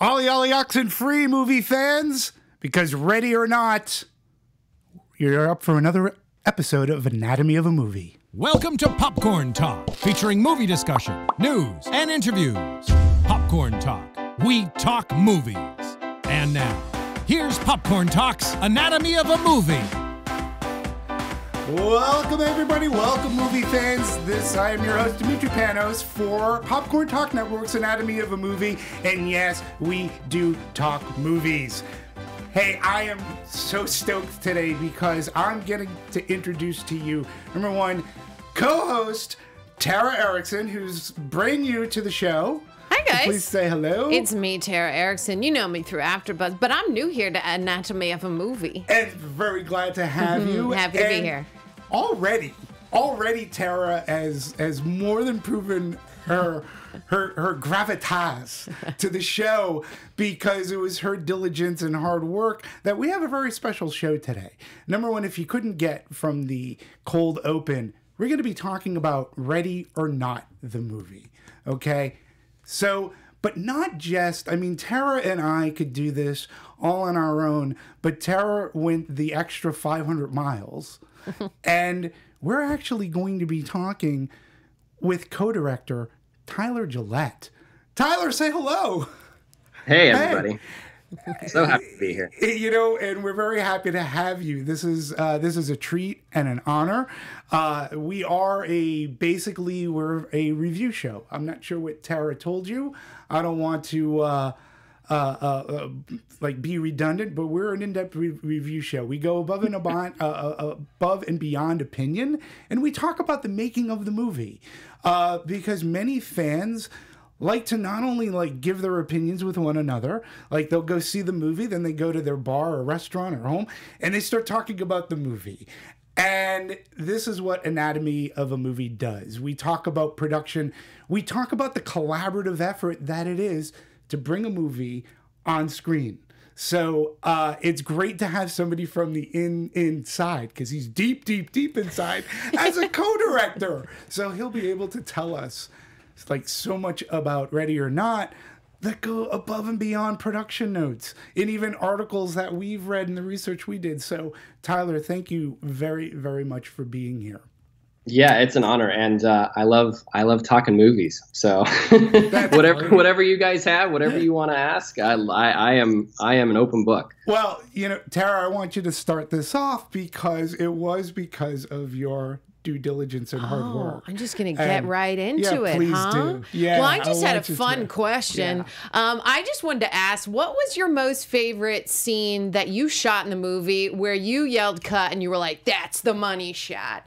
Ollie oxen free, movie fans, because ready or not, you're up for another episode of Anatomy of a Movie. Welcome to Popcorn Talk, featuring movie discussion, news, and interviews. Popcorn Talk, we talk movies. And now, here's Popcorn Talk's Anatomy of a Movie. Welcome, everybody. Welcome, movie fans. I am your host, Dimitri Panos, for Popcorn Talk Network's Anatomy of a Movie. And yes, we do talk movies. Hey, I am so stoked today because I'm getting to introduce to you, number one, co-host Tara Erickson, who's brand new to the show. Hi, guys. Please say hello. It's me, Tara Erickson. You know me through AfterBuzz, but I'm new here to Anatomy of a Movie. And very glad to have you. Happy to be here. Already Tara has more than proven her gravitas to the show, because it was her diligence and hard work that we have a very special show today. Number one, if you couldn't get from the cold open, we're going to be talking about Ready or Not, the movie. Okay? So, but not just, I mean, Tara and I could do this all on our own, but Tara went the extra 500 miles and we're actually going to be talking with co-director Tyler Gillett. Tyler, say hello. Hey, everybody. Hey. So happy to be here. You know, and we're very happy to have you. This is a treat and an honor. We are basically a review show. I'm not sure what Tara told you. I don't want to like be redundant, but we're an in-depth review show. We go above and beyond opinion, and we talk about the making of the movie, because many fans like to not only like give their opinions with one another, like they'll go see the movie, then they go to their bar or restaurant or home, and they start talking about the movie. And this is what Anatomy of a Movie does. We talk about production. We talk about the collaborative effort that it is to bring a movie on screen. So it's great to have somebody from the inside, because he's deep inside as a co-director. So he'll be able to tell us like so much about Ready or Not that go above and beyond production notes and even articles that we've read and the research we did. So Tyler, thank you very, very much for being here. Yeah, it's an honor, and I love talking movies. So whatever you guys have, whatever you want to ask, I am an open book. Well, you know, Tara, I want you to start this off because it was because of your due diligence and hard work. I'm just gonna get right into it, please, huh? Yeah, well, I just had a fun question. Yeah. I just wanted to ask, what was your most favorite scene that you shot in the movie where you yelled cut and you were like, "That's the money shot"?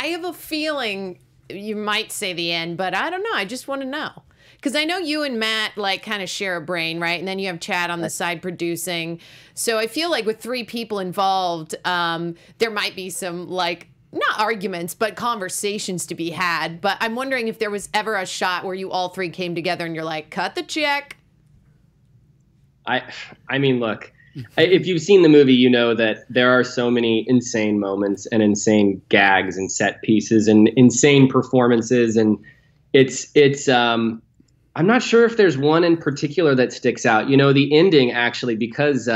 I have a feeling you might say the end, but I don't know. I just want to know. Because I know you and Matt, like, kind of share a brain, right? And then you have Chad on the side producing. So I feel like with three people involved, there might be some, like, not arguments, but conversations to be had. But I'm wondering if there was ever a shot where you all three came together and you're like, cut the check. I mean, look. If you've seen the movie, you know that there are so many insane moments and insane gags and set pieces and insane performances, and it's I'm not sure if there's one in particular that sticks out. You know, the ending actually, because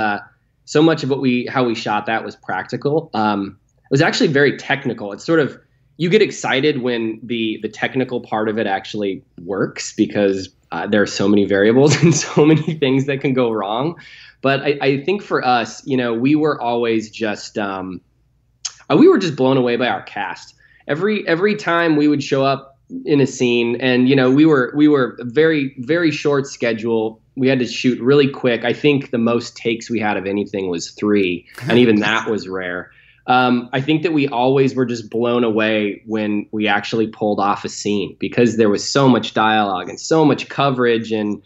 so much of what how we shot that was practical. It was actually very technical. It's sort of, you get excited when the technical part of it actually works, because there are so many variables and so many things that can go wrong. But I think for us, you know, we were always just we were just blown away by our cast. Every time we would show up in a scene, and you know, we were very, very short schedule. We had to shoot really quick. I think the most takes we had of anything was 3, and even that was rare. I think that we always were just blown away when we actually pulled off a scene, because there was so much dialogue and so much coverage and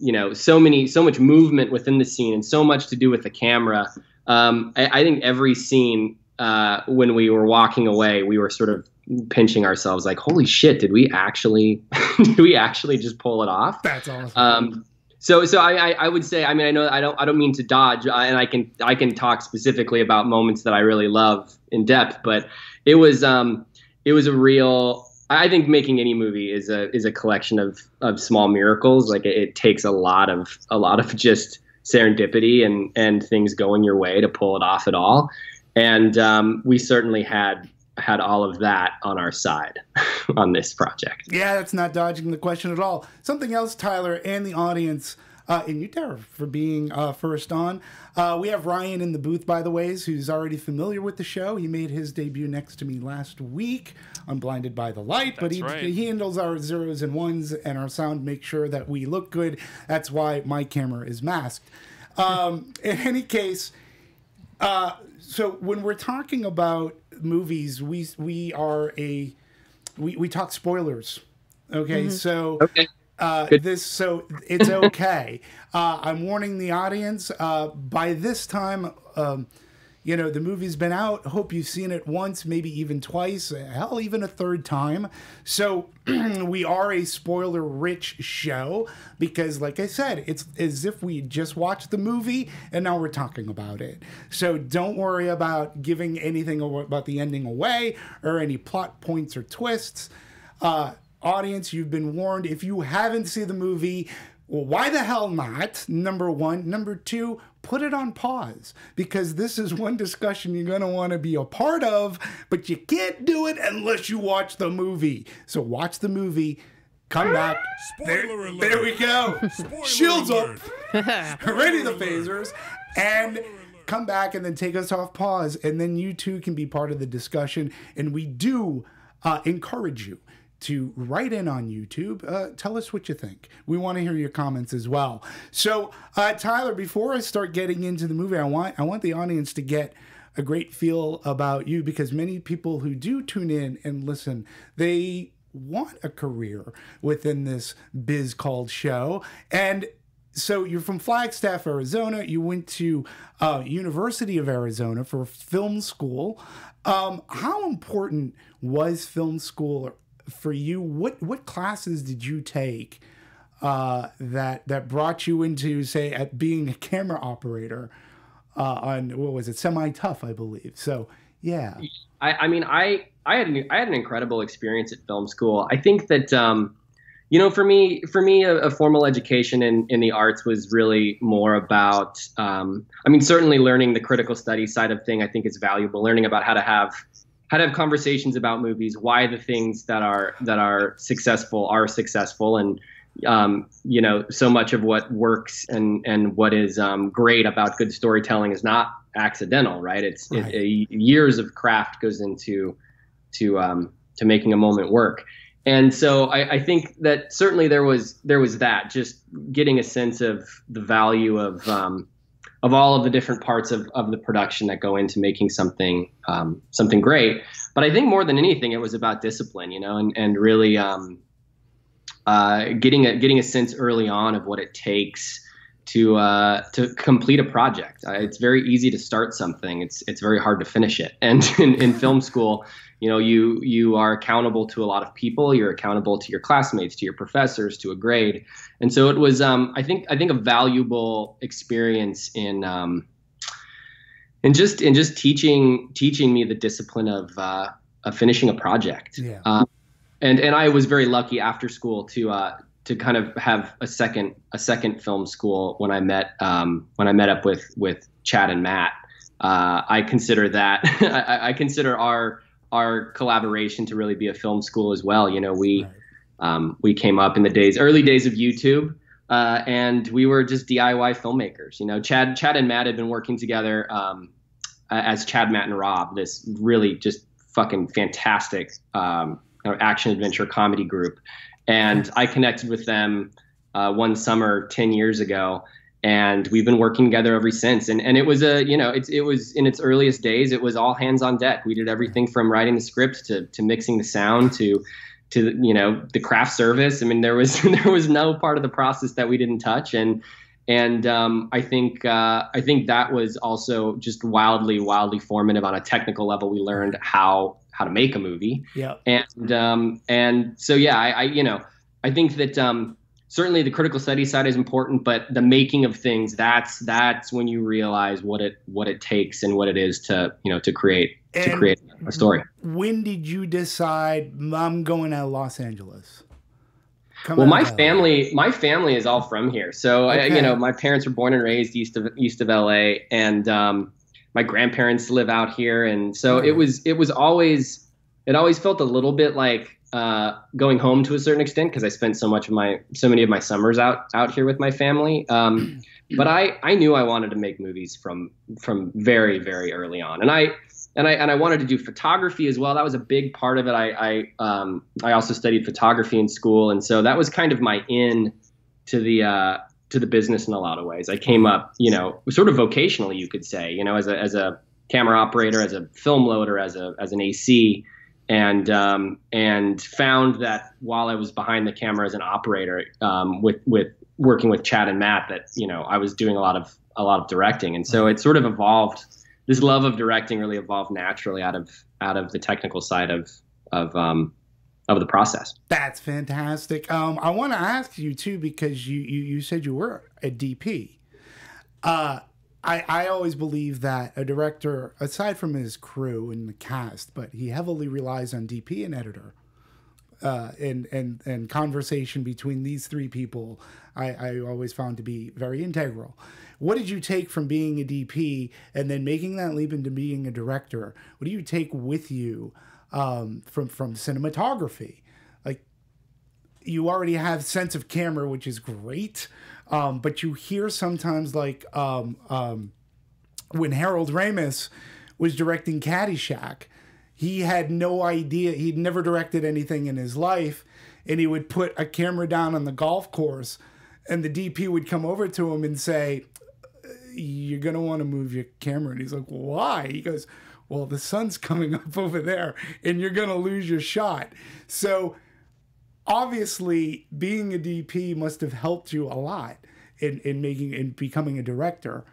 you know, so much movement within the scene and so much to do with the camera. I think every scene, when we were walking away, we were sort of pinching ourselves like, holy shit, did we actually just pull it off? That's awesome. So I would say, I mean, I know I don't mean to dodge, and I can talk specifically about moments that I really love in depth, but it was a real I think making any movie is a collection of small miracles. Like it takes a lot of just serendipity and things going your way to pull it off at all. And we certainly had all of that on our side on this project. Yeah, that's not dodging the question at all. Something else, Tyler, and the audience, and you, Tara, for being first on. We have Ryan in the booth, by the ways, who's already familiar with the show. He made his debut next to me last week on Blinded by the Light. But he handles our zeros and ones and our sound, make sure that we look good. That's why my camera is masked. In any case, so when we're talking about movies, we talk spoilers. Okay, so... Okay. So it's okay. I'm warning the audience, by this time, you know, the movie's been out. Hope you've seen it once, maybe even twice, hell, even a third time. So we are a spoiler rich show because, like I said, it's as if we just watched the movie and now we're talking about it. So don't worry about giving anything about the ending away or any plot points or twists. Audience, you've been warned. If you haven't seen the movie, well, why the hell not? Number one. Number two, put it on pause, because this is one discussion you're going to want to be a part of, but you can't do it unless you watch the movie. So watch the movie, come back. Spoiler alert. There we go. Shields alert. Up. Ready the phasers. And come back and then take us off pause, and then you too can be part of the discussion. And we do encourage you to write in on YouTube. Tell us what you think. We want to hear your comments as well. So, Tyler, before I start getting into the movie, I want the audience to get a great feel about you, because many people who do tune in and listen, they want a career within this biz called show. And so you're from Flagstaff, Arizona. You went to University of Arizona for film school. How important was film school for you? What classes did you take that brought you into, say, at being a camera operator on, what was it, Semi-Tough, I believe? So yeah, I mean I had an incredible experience at film school. I think that you know, for me a formal education in the arts was really more about I mean, certainly learning the critical study side of thing I think is valuable, learning about how to have conversations about movies, why the things that are successful are successful, and you know, so much of what works and what is great about good storytelling is not accidental, right? It's right. Years of craft goes into making a moment work, and so I think that certainly there was that, just getting a sense of the value of all of the different parts of the production that go into making something great. But I think more than anything, it was about discipline, you know, and really getting a sense early on of what it takes to complete a project. It's very easy to start something. It's very hard to finish it. And in film school, you know, you are accountable to a lot of people. You're accountable to your classmates, to your professors, to a grade, and so it was. I think a valuable experience in just teaching me the discipline of finishing a project. Yeah. And I was very lucky after school to kind of have a second film school when I met up with Chad and Matt. I consider that I consider our collaboration to really be a film school as well. You know, we came up in the early days of YouTube, and we were just DIY filmmakers. You know, Chad and Matt had been working together as Chad, Matt, and Rob, this really just fucking fantastic action adventure comedy group. And I connected with them one summer 10 years ago, and we've been working together ever since. And it was it was in its earliest days, it was all hands on deck. We did everything from writing the script to mixing the sound to you know, the craft service. I mean, there was no part of the process that we didn't touch. And I think that was also just wildly formative on a technical level. We learned how to make a movie. Yeah. And so yeah, I think that certainly the critical study side is important, but the making of things, that's when you realize what it takes and what it is to, you know, to create a story. When did you decide I'm going to Los Angeles? Well, my family is all from here. So, okay. I, you know, my parents were born and raised east of LA, and my grandparents live out here. And so it always felt a little bit like going home to a certain extent, because I spent so many of my summers out here with my family. But I knew I wanted to make movies from very, very early on. And I wanted to do photography as well. That was a big part of it. I also studied photography in school, and so that was kind of my in to the business in a lot of ways. I came up, you know, sort of vocationally, you could say, you know, as a camera operator, as a film loader, as an AC, and found that while I was behind the camera as an operator, with working with Chad and Matt, that, you know, I was doing a lot of directing, and so it sort of evolved. This love of directing really evolved naturally out of the technical side of the process. That's fantastic. I want to ask you too, because you said you were a DP. I always believe that a director, aside from his crew and the cast, but he heavily relies on DP and editor. And conversation between these three people, I always found to be very integral. What did you take from being a DP and then making that leap into being a director? What do you take with you from cinematography? Like, you already have sense of camera, which is great, but you hear sometimes, like, when Harold Ramis was directing Caddyshack, he had no idea. He'd never directed anything in his life, and he would put a camera down on the golf course, and the DP would come over to him and say, "You're going to want to move your camera." And he's like, "Why?" He goes, "Well, the sun's coming up over there, and you're going to lose your shot." So obviously, being a DP must have helped you a lot in becoming a director.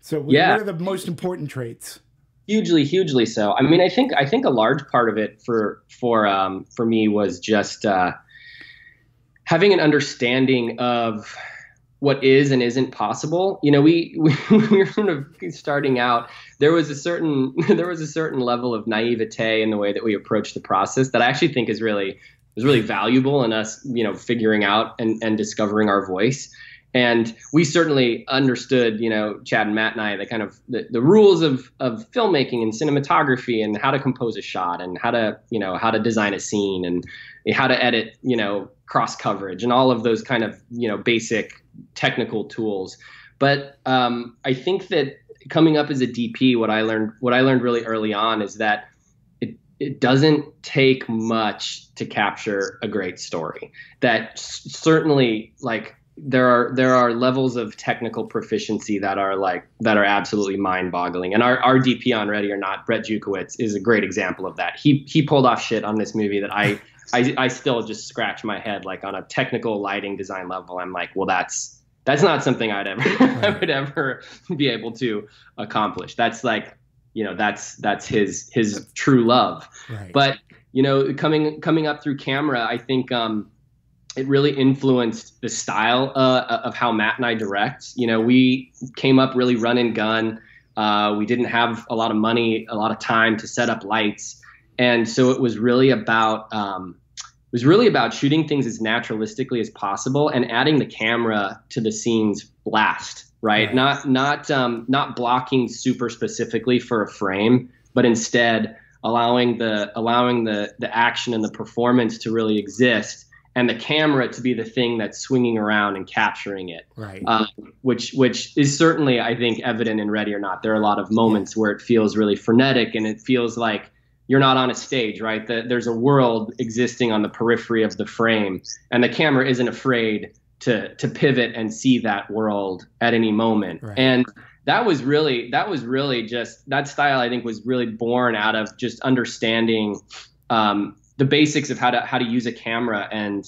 So what are the most important traits? Hugely, hugely so. I mean, I think a large part of it for me was just having an understanding of what is and isn't possible. You know, we were sort of starting out. There was a certain level of naivete in the way that we approached the process that I actually think is really valuable in us, you know, figuring out and discovering our voice. And we certainly understood, you know, Chad and Matt and I, the rules of filmmaking and cinematography, and how to compose a shot, and how to design a scene, and how to edit, you know, cross coverage, and all of those kind of, you know, basic technical tools. But I think that coming up as a DP, what I learned really early on is that it doesn't take much to capture a great story. That certainly, like, there are levels of technical proficiency that are absolutely mind-boggling, and our DP on Ready or Not, Brett Jukowicz, is a great example of that. He pulled off shit on this movie that I still just scratch my head, like, on a technical lighting design level. I'm like, well, that's not something I would ever be able to accomplish. That's, like, you know, that's his true love. Right. But, you know, coming up through camera, I think it really influenced the style of how Matt and I direct. You know, we came up really run and gun. We didn't have a lot of money, a lot of time to set up lights, and so it was really about shooting things as naturalistically as possible and adding the camera to the scenes last, right? Nice. Not blocking super specifically for a frame, but instead allowing the action and the performance to really exist, and the camera to be the thing that's swinging around and capturing it, right? Which is certainly, I think, evident in Ready or Not. There are a lot of moments where it feels really frenetic, and it feels like you're not on a stage, right? There's a world existing on the periphery of the frame, and the camera isn't afraid to pivot and see that world at any moment. Right. And that was really just that style. I think was really born out of just understanding the basics of how to use a camera, and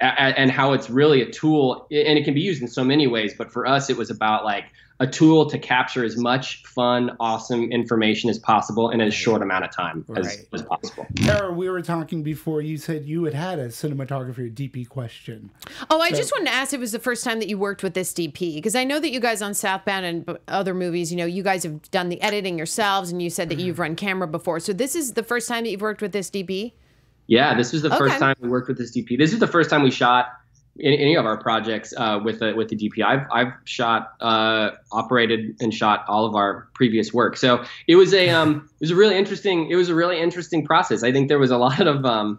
and how it's really a tool, and it can be used in so many ways, but for us it was about like a tool to capture as much fun, awesome information as possible in as short amount of time as possible. Tara, we were talking before, you said you had had a cinematography DP question. Oh, I just wanted to ask, it was the first time that you worked with this DP, because I know that you guys on Southbound and other movies, you know, you guys have done the editing yourselves, and you said that you've run camera before. So this is the first time that you've worked with this DP? Yeah, this was the first time we worked with this DP. This is the first time we shot any of our projects with the DP. I've shot, operated, and shot all of our previous work. So it was a really interesting process. I think there was a lot of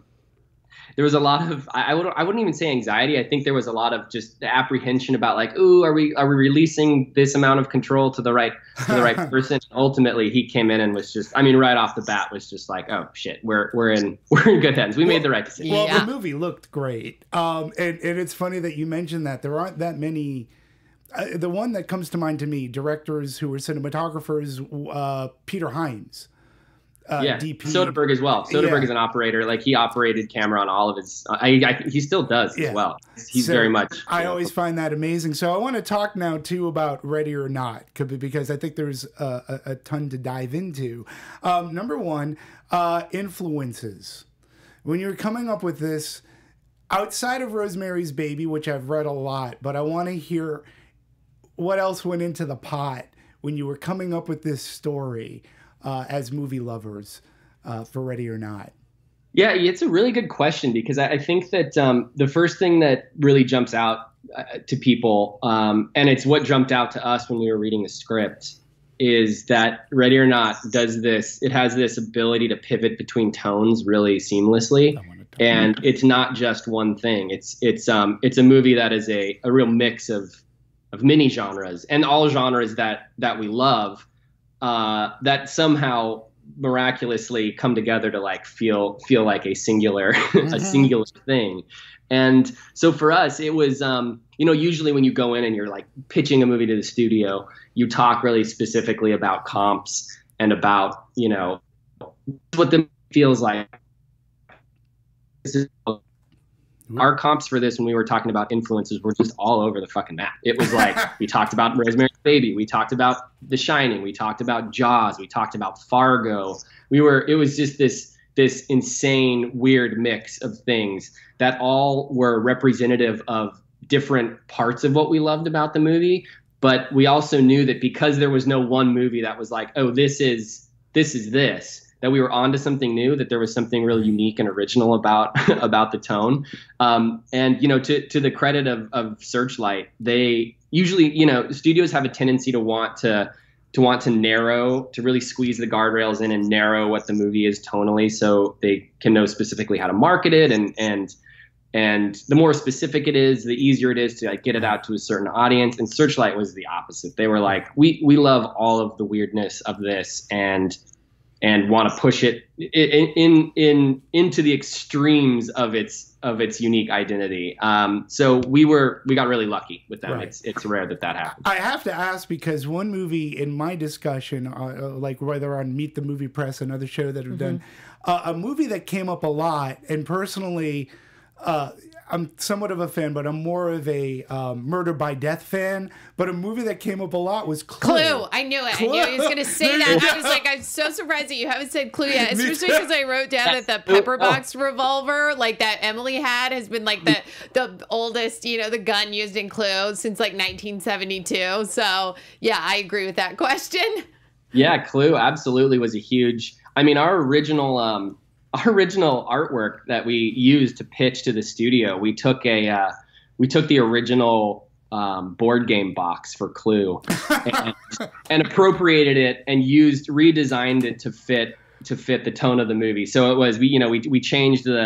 I wouldn't even say anxiety. I think there was a lot of just apprehension about like, ooh, are we releasing this amount of control to the right person? And ultimately, he came in and was just, I mean, right off the bat was just like, oh shit, we're in good hands. We made the right decision. Well, yeah. The movie looked great, and it's funny that you mentioned that. There aren't that many. The one that comes to mind to me, directors who were cinematographers, Peter Hyams. Yeah, DP. Soderbergh as well. Soderbergh is an operator. Like, he operated camera on all of his. He still does as well. He's so very much. I always find that amazing. So I want to talk now too about Ready or Not, because I think there's a ton to dive into. Number one, influences. When you're coming up with this, outside of Rosemary's Baby, which I've read a lot, but I want to hear what else went into the pot when you were coming up with this story. As movie lovers, for Ready or Not? Yeah, it's a really good question, because I think that the first thing that really jumps out to people, and it's what jumped out to us when we were reading the script, is that Ready or Not does this, it has this ability to pivot between tones really seamlessly. And it's not just one thing. It's a movie that is a real mix of many genres, and all genres that we love, that somehow miraculously come together to like feel like a singular a singular thing. And so for us, it was you know, usually when you go in and you're like pitching a movie to the studio, you talk really specifically about comps and about, you know, what the feels like. Our comps for this, when we were talking about influences, were just all over the fucking map. It was like, we talked about Rosemary's Baby, we talked about The Shining, we talked about Jaws, we talked about Fargo. It was just this insane, weird mix of things that all were representative of different parts of what we loved about the movie. But we also knew that because there was no one movie that was like, oh, this is this. That we were onto something new, that there was something really unique and original about the tone. And, you know, to the credit of Searchlight, they usually, you know, studios have a tendency to want to narrow, to really squeeze the guardrails in and narrow what the movie is tonally, so they can know specifically how to market it. And the more specific it is, the easier it is to like get it out to a certain audience. And Searchlight was the opposite. They were like, we love all of the weirdness of this, and want to push it into the extremes of its unique identity. So we got really lucky with that. Right. It's rare that happens. I have to ask, because one movie in my discussion, like whether on Meet the Movie Press, another show that I've done, a movie that came up a lot, and personally, I'm somewhat of a fan, but I'm more of a Murder by Death fan. But a movie that came up a lot was Clue. I knew it. Clue. I knew he was going to say that. I was like, I'm so surprised that you haven't said Clue yet, especially because I wrote down that the pepper box revolver, like that Emily had, has been like the oldest, you know, the gun used in Clue since like 1972. So yeah, I agree with that question. Yeah, Clue absolutely was a huge. I mean, our original artwork that we used to pitch to the studio, we took the original board game box for Clue and appropriated it and redesigned it to fit the tone of the movie. So it was, we changed all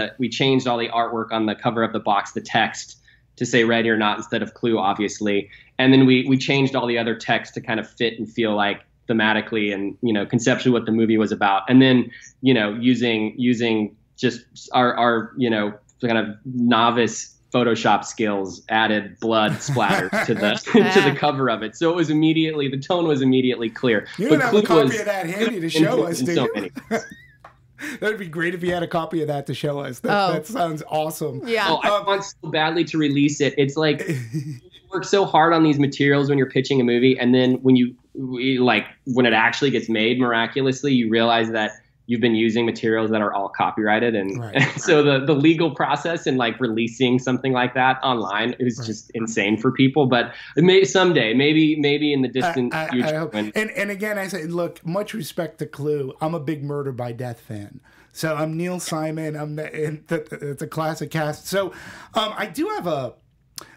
the artwork on the cover of the box, the text to say Ready or Not instead of Clue, obviously, and then we changed all the other text to kind of fit and feel like, thematically and, you know, conceptually what the movie was about. And then, you know, using just our you know, kind of novice Photoshop skills, added blood splatters to the cover of it. So it was immediately, the tone was immediately clear. You didn't have a copy of that handy to show us, did you? That'd be great if you had a copy of that to show us. That sounds awesome. Yeah. Oh, I want so badly to release it. It's like you work so hard on these materials when you're pitching a movie, and then when when it actually gets made, miraculously, you realize that you've been using materials that are all copyrighted, and, so the legal process and like releasing something like that online is just insane for people. But may someday, maybe in the distant future. I hope. And again, I say, look, much respect to Clue. I'm a big Murder by Death fan, so I'm Neil Simon. It's a classic cast. So I do have a.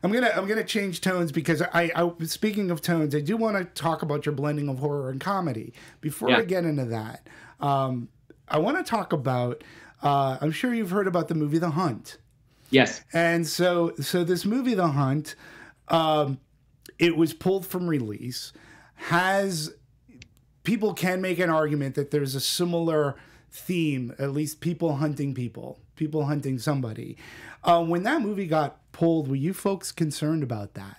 I'm gonna change tones because I speaking of tones, I do want to talk about your blending of horror and comedy. Before I get into that, I want to talk about, I'm sure you've heard about the movie The Hunt. Yes. And so this movie, The Hunt, it was pulled from release. People can make an argument that there's a similar theme, at least people hunting somebody. When that movie got pulled, were you folks concerned about that?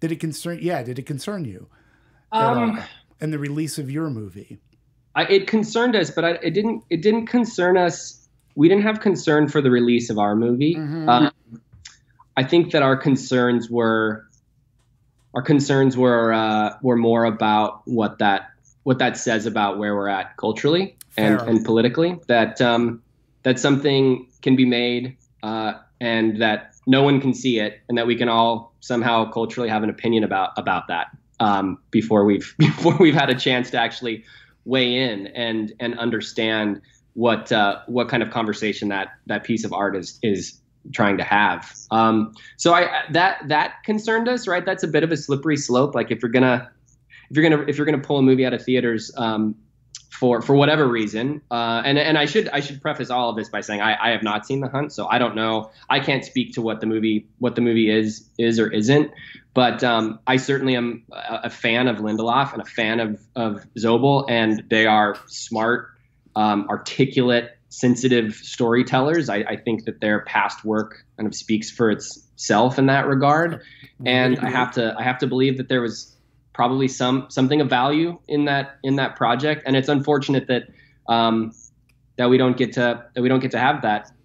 Did it concern you? And the release of your movie? It concerned us, but it didn't concern us. We didn't have concern for the release of our movie. Mm-hmm. I think that our concerns were more about what that says about where we're at culturally and politically. That something can be made and that no one can see it, and that we can all somehow culturally have an opinion about that before we've had a chance to actually weigh in and understand what kind of conversation that piece of art is trying to have. So that concerned us, right? That's a bit of a slippery slope. Like if you're gonna pull a movie out of theaters for whatever reason, and I should preface all of this by saying I have not seen The Hunt, so I don't know. I can't speak to what the movie is or isn't. But I certainly am a fan of Lindelof and a fan of Zobel, and they are smart, articulate, sensitive storytellers. I think that their past work kind of speaks for itself in that regard, and I have to believe that there was probably something of value in that project, and it's unfortunate that we don't get to have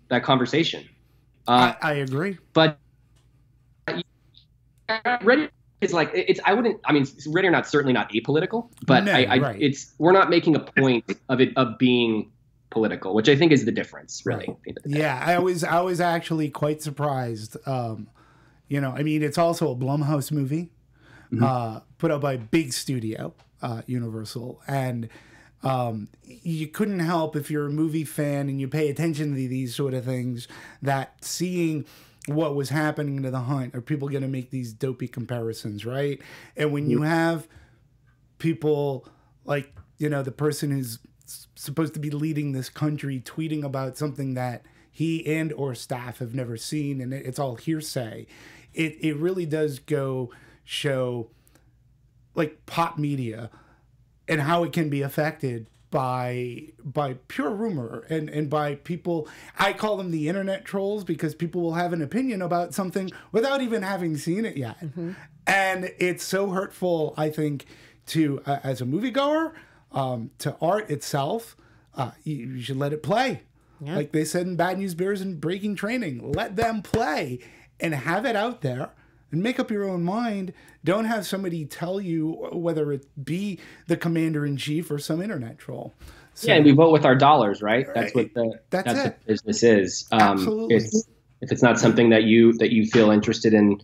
that conversation. I agree, but. Ready is like it's. I wouldn't. I mean, Ready or Not certainly not apolitical, but no, it's. We're not making a point of being political, which I think is the difference, really. Right. Yeah, I was actually quite surprised. You know, I mean, it's also a Blumhouse movie, mm-hmm. Put out by a big studio, Universal, and you couldn't help if you're a movie fan and you pay attention to these sort of things that seeing. What was happening to The Hunt? Are people going to make these dopey comparisons, right? And when you have people like, you know, the person who's supposed to be leading this country tweeting about something that he and or staff have never seen, and it's all hearsay, it really does go show like pop media and how it can be affected by pure rumor and by people. I call them the internet trolls because people will have an opinion about something without even having seen it yet. Mm-hmm. And it's so hurtful, I think, to as a moviegoer, to art itself. You should let it play. Yeah. Like they said in Bad News Bears and Breaking Training, let them play and have it out there. And make up your own mind. Don't have somebody tell you whether it be the commander-in-chief or some internet troll. So, yeah, and we vote with our dollars, right? That's what the business is. Absolutely. If it's not something that you feel interested in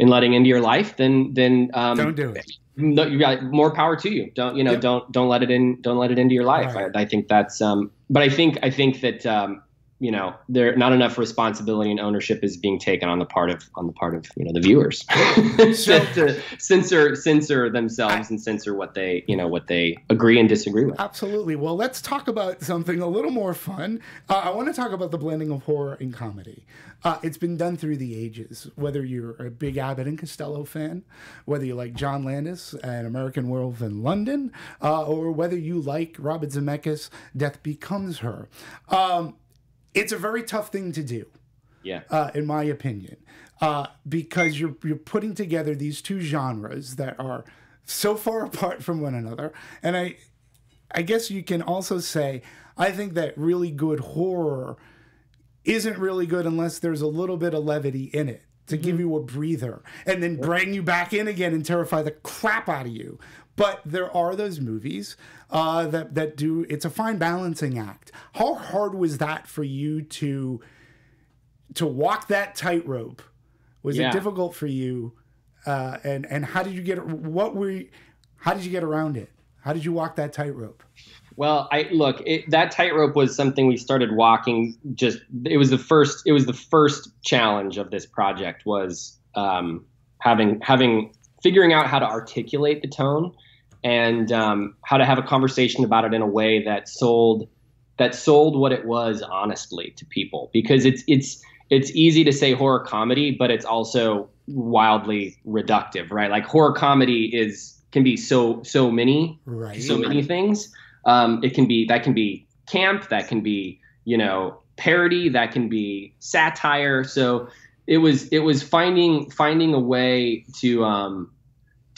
letting into your life, then don't do it. No, you got more power to you. Don't let it in. Don't let it into your life. Right. I think that's. But I think that. You know, there not enough responsibility and ownership is being taken on the part of you know the viewers to censor themselves and censor what they agree and disagree with. Absolutely. Well, let's talk about something a little more fun. I want to talk about the blending of horror and comedy. It's been done through the ages. Whether you're a big Abbott and Costello fan, whether you like John Landis and American Werewolf in London, or whether you like Robert Zemeckis, Death Becomes Her. It's a very tough thing to do, yeah. In my opinion, because you're putting together these two genres that are so far apart from one another, and I guess you can also say I think that really good horror isn't really good unless there's a little bit of levity in it to give you a breather and then bring you back in again and terrify the crap out of you. But there are those movies that do, it's a fine balancing act. How hard was that for you to walk that tightrope? Was it difficult for you? And how did you get, how did you get around it? How did you walk that tightrope? Well, that tightrope was something we started walking. It was the first challenge of this project was figuring out how to articulate the tone and how to have a conversation about it in a way that sold what it was honestly to people, because it's easy to say horror comedy, but it's also wildly reductive, right? Like horror comedy can be so many, so many things. That can be camp, that can be, parody, that can be satire. So it was finding a way to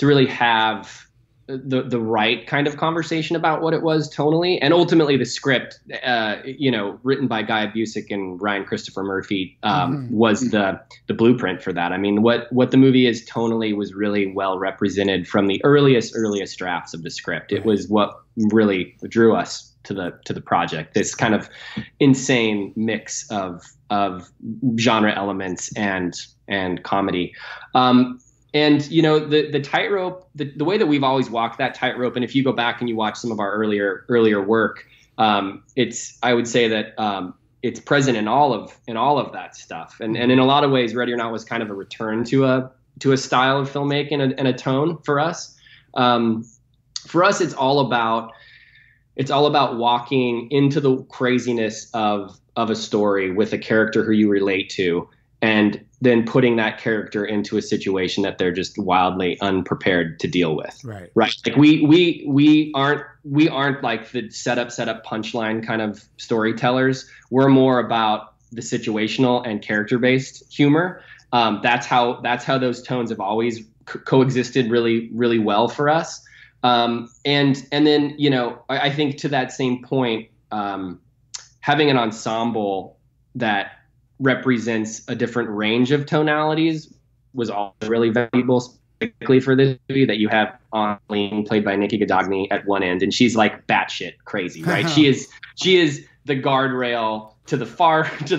really have the right kind of conversation about what it was tonally. And ultimately the script, written by Guy Busick and Ryan Christopher Murphy, was the blueprint for that. I mean, what the movie is tonally was really well represented from the earliest drafts of the script. It was what really drew us to the project, this kind of insane mix of genre elements and comedy. And the tightrope, the way that we've always walked that tightrope, and if you go back and you watch some of our earlier work, I would say that it's present in all of that stuff. And in a lot of ways, Ready or Not was kind of a return to a style of filmmaking and a tone for us. For us, it's all about walking into the craziness of a story with a character who you relate to, and then putting that character into a situation that they're just wildly unprepared to deal with. Right. Like we aren't like the setup punchline kind of storytellers. We're more about the situational and character based humor. That's how those tones have always coexisted really, really well for us. And then, I think to that same point, having an ensemble that represents a different range of tonalities was also really valuable, specifically for this movie, that you have Aunt Helene, played by Nikki Godogny, at one end, and she's like batshit crazy, right? She is the guardrail to the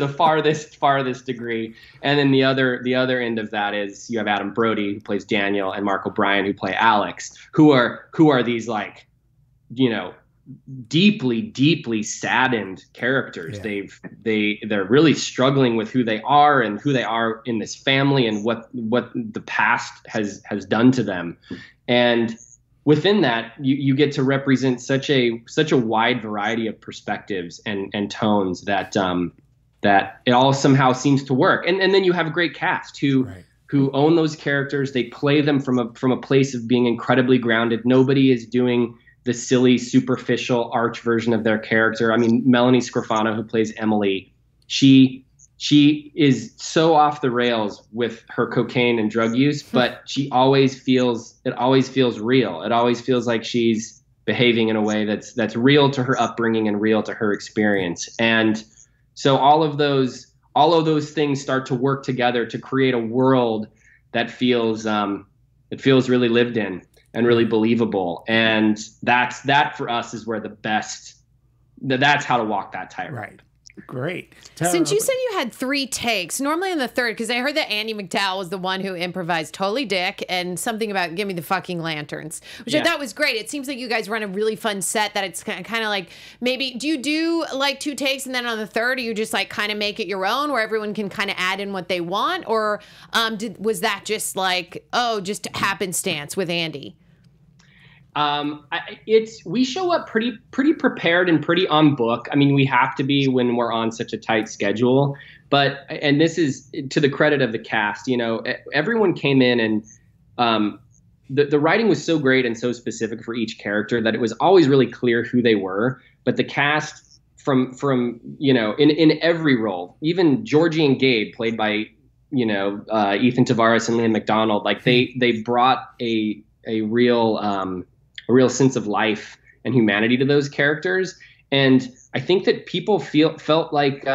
farthest degree. And then the other end of that is you have Adam Brody, who plays Daniel, and Mark O'Brien, who play Alex, who are these like, deeply saddened characters. They're really struggling with who they are and who they are in this family and what the past has done to them. And within that, you get to represent such a wide variety of perspectives and tones that that it all somehow seems to work. And then you have a great cast who own those characters. They play them from a place of being incredibly grounded. Nobody is doing the silly, superficial, arch version of their character. I mean, Melanie Scrofano, who plays Emily, she is so off the rails with her cocaine and drug use, but it always feels real. It always feels like she's behaving in a way that's real to her upbringing and real to her experience. And so all of those things start to work together to create a world that feels really lived in and really believable. And that for us is where that's how to walk that tightrope. Right. Great. Since you said you had 3 takes, normally in the third, because I heard that Andy McDowell was the one who improvised Holy Dick and something about give me the fucking lanterns, which I thought was great. It seems like you guys run a really fun set that it's kind of like, maybe do you do like 2 takes and then on the third, or you just like kind of make it your own where everyone can kind of add in what they want? Or was that just like, just happenstance with Andy? We show up pretty prepared and pretty on book. I mean, we have to be when we're on such a tight schedule, and this is to the credit of the cast, everyone came in and, the writing was so great and so specific for each character that it was always really clear who they were, but the cast in every role, even Georgie and Gabe, played by, Ethan Tavares and Liam McDonald, like they brought a real sense of life and humanity to those characters. And I think that people felt like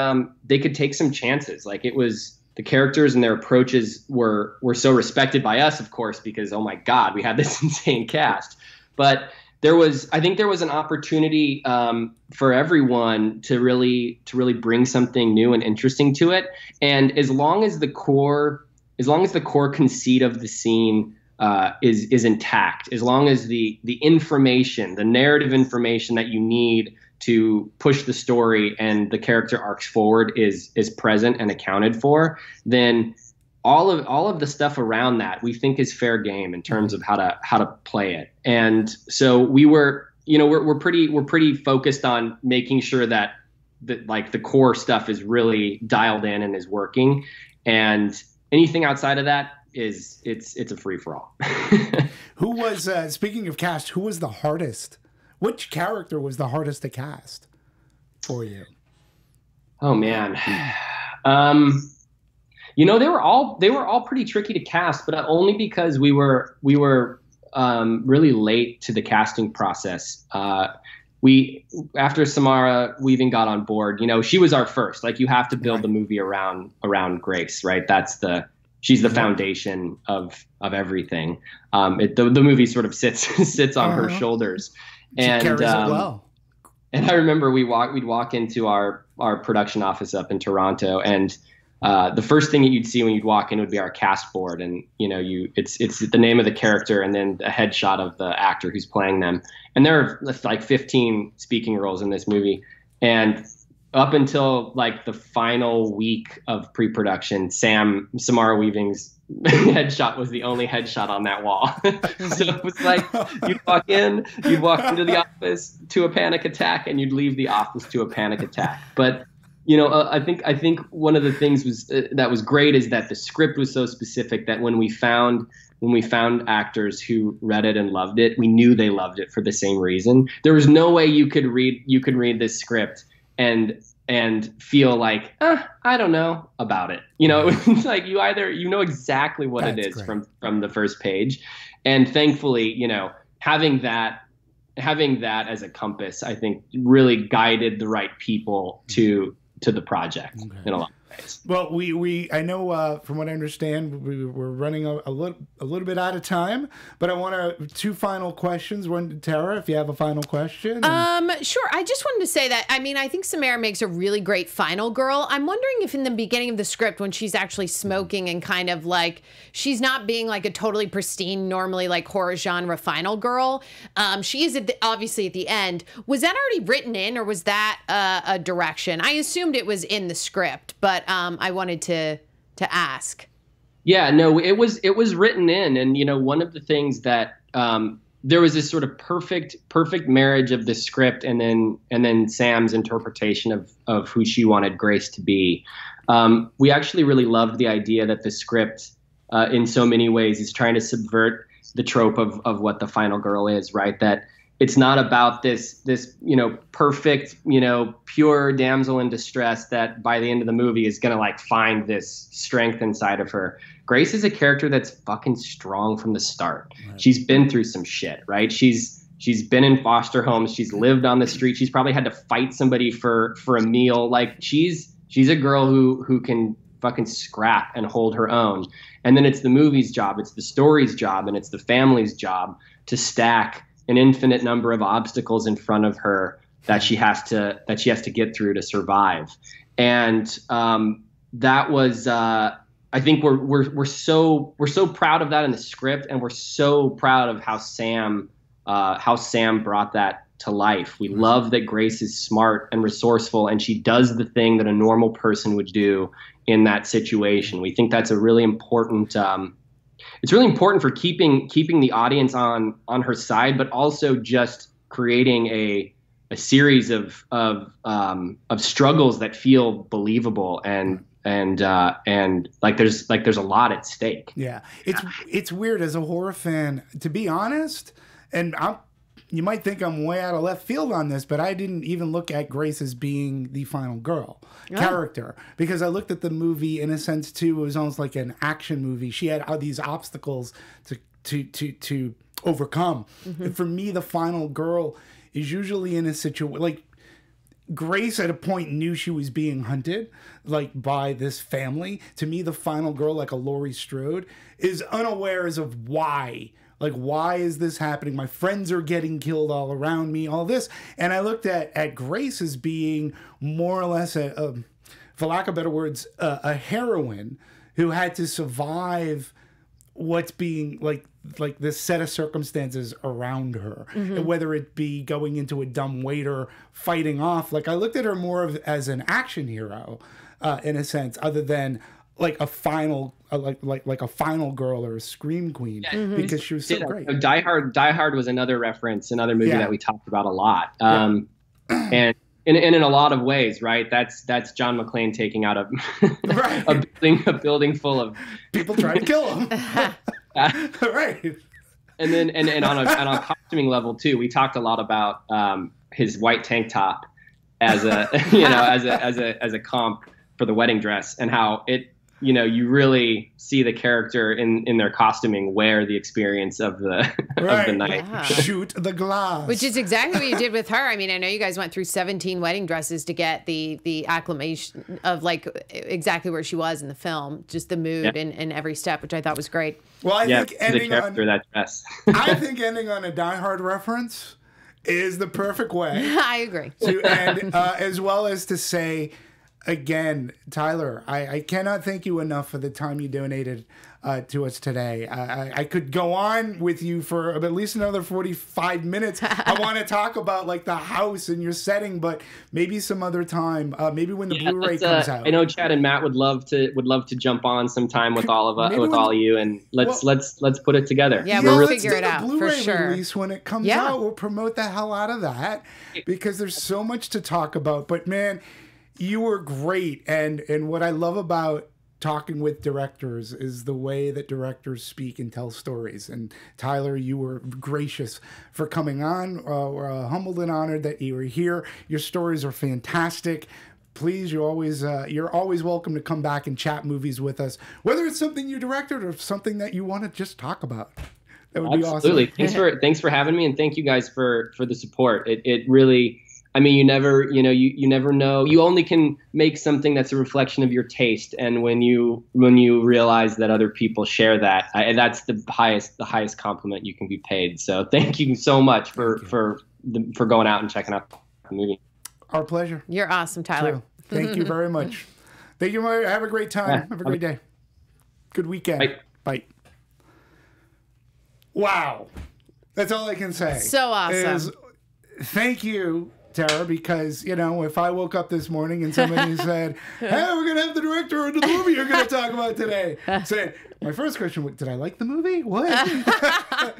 they could take some chances. Like it was the characters and their approaches were so respected by us, of course, because, oh my God, we had this insane cast. But I think there was an opportunity for everyone to really bring something new and interesting to it. And as long as the core conceit of the scene is intact, as long as the information, the narrative information that you need to push the story and the character arcs forward is present and accounted for, then all of the stuff around that we think is fair game in terms of how to play it. And so we were, you know, we're pretty focused on making sure that like the core stuff is really dialed in and is working, and anything outside of that it's a free for all. Who was speaking of cast, who was the hardest? Which character was the hardest to cast for you? Oh man. You know, they were all pretty tricky to cast, but only because we were really late to the casting process. After Samara Weaving got on board, you know, she was our first. Like, you have to build the movie around Grace, right? She's the foundation of everything. The movie sort of sits on her shoulders, and she carries it well. And I remember we'd walk into our production office up in Toronto, and the first thing that you'd see when you'd walk in would be our cast board, and you know, it's the name of the character and then a headshot of the actor who's playing them. And there are like 15 speaking roles in this movie, and up until like the final week of pre-production, Samara Weaving's headshot was the only headshot on that wall. So it was like you'd walk into the office to a panic attack, and you'd leave the office to a panic attack. But you know, I think one of the things that was great is that the script was so specific that when we found actors who read it and loved it, we knew they loved it for the same reason. There was no way you could read this script and feel like, I don't know about it. You know, it's like you know exactly what it is from the first page. And thankfully, you know, having that as a compass, I think, really guided the right people to the project in a lot of ways. Well, we I know from what I understand, we're running a little bit out of time, but I want two final questions. One to Tara, if you have a final question. Sure. I just wanted to say that, I mean, I think Samara makes a really great final girl. I'm wondering if in the beginning of the script, when she's actually smoking and kind of like, she's not being like a totally pristine, normally like horror genre final girl. She is obviously at the end. Was that already written in, or was that a direction? I assume it was in the script, but I wanted to ask. Yeah, no, it was written in, and you know, one of the things that there was this sort of perfect marriage of the script and then Sam's interpretation of who she wanted Grace to be. We actually really loved the idea that the script in so many ways is trying to subvert the trope of what the final girl is, right? That it's not about this, you know, perfect, you know, pure damsel in distress that by the end of the movie is going to like find this strength inside of her. Grace is a character that's fucking strong from the start. Right. She's been through some shit, right? She's been in foster homes. She's lived on the street. She's probably had to fight somebody for a meal. Like she's a girl who can fucking scrap and hold her own. And then it's the movie's job, it's the story's job, and it's the family's job to stack an infinite number of obstacles in front of her that she has to get through to survive. And that was I think we're so proud of that in the script, and we're so proud of how Sam brought that to life. We love that Grace is smart and resourceful, and she does the thing that a normal person would do in that situation. We think that's a really important it's really important for keeping the audience on her side, but also just creating a series of struggles that feel believable and like there's a lot at stake. Yeah, it's weird as a horror fan, to be honest. And you might think I'm way out of left field on this, but I didn't even look at Grace as being the final girl character, because I looked at the movie in a sense too. It was almost like an action movie. She had all these obstacles to overcome. And for me, the final girl is usually in a situation like Grace at a point knew she was being hunted, like, by this family. To me, the final girl, like a Laurie Strode, is unaware as of why. Like, why is this happening? My friends are getting killed all around me, all this. And I looked at Grace as being more or less, a, for lack of better words, a heroine who had to survive what's being, like this set of circumstances around her. Mm-hmm. And whether it be going into a dumb waiter, fighting off. Like, I looked at her more of as an action hero, in a sense, other than like a final, like a final girl or a scream queen, mm-hmm. because she was so great. So Die Hard was another reference, another movie that we talked about a lot, and in a lot of ways, right? That's John McClane taking out a building full of people trying to kill him, right? And then and on a costuming level too, we talked a lot about his white tank top as a as a comp for the wedding dress, and how it. You know, you really see the character in their costuming wear the experience of the of the night. Yeah. Shoot the glass. Which is exactly what you did with her. I mean, I know you guys went through 17 wedding dresses to get the acclamation of like exactly where she was in the film, just the mood and every step, which I thought was great. Well, I think ending on that dress. I think ending on a Die Hard reference is the perfect way. I agree. To end, as well as to say. Again, Tyler, I cannot thank you enough for the time you donated to us today. I could go on with you for at least another 45 minutes. I want to talk about like the house and your setting, but maybe some other time. Maybe when the Blu-ray comes out. I know Chad and Matt would love to jump on sometime with all of us, with all you, and let's put it together. Yeah, we'll figure it out for sure. Release when it comes out, we'll promote the hell out of that because there's so much to talk about. But man. You were great, and what I love about talking with directors is the way that directors speak and tell stories. And Tyler, you were gracious for coming on. We're humbled and honored that you were here. Your stories are fantastic. Please, you're always welcome to come back and chat movies with us, whether it's something you directed or something that you want to just talk about. That would Absolutely. Be awesome. Thanks for having me, and thank you guys for the support. It really. I mean, you never know. You only can make something that's a reflection of your taste, and when you realize that other people share that, that's the highest compliment you can be paid. So thank you so much for going out and checking out the movie. Our pleasure. You're awesome, Tyler. True. Thank you very much. Thank you. Have a great time. Have a great day. Good weekend. Bye. Bye. Wow, that's all I can say. So awesome. Thank you. Tara, because, you know, if I woke up this morning and somebody said, hey, we're going to have the director of the movie you're going to talk about today. Said, my first question was, did I like the movie? What? That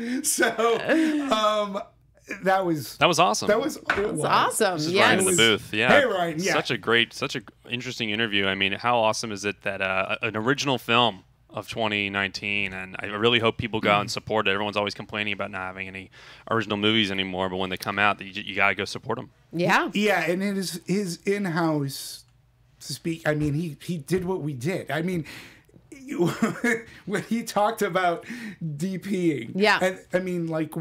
was awesome. That was awesome. Yes. Ryan in the booth. Yeah. Hey, Ryan. Yeah. Such a interesting interview. I mean, how awesome is it that an original film of 2019, and I really hope people go out and support it. Everyone's always complaining about not having any original movies anymore, but when they come out, you gotta go support them. Yeah, yeah, and it is his in-house speak. I mean, he did what we did. I mean, when he talked about DPing, I mean, like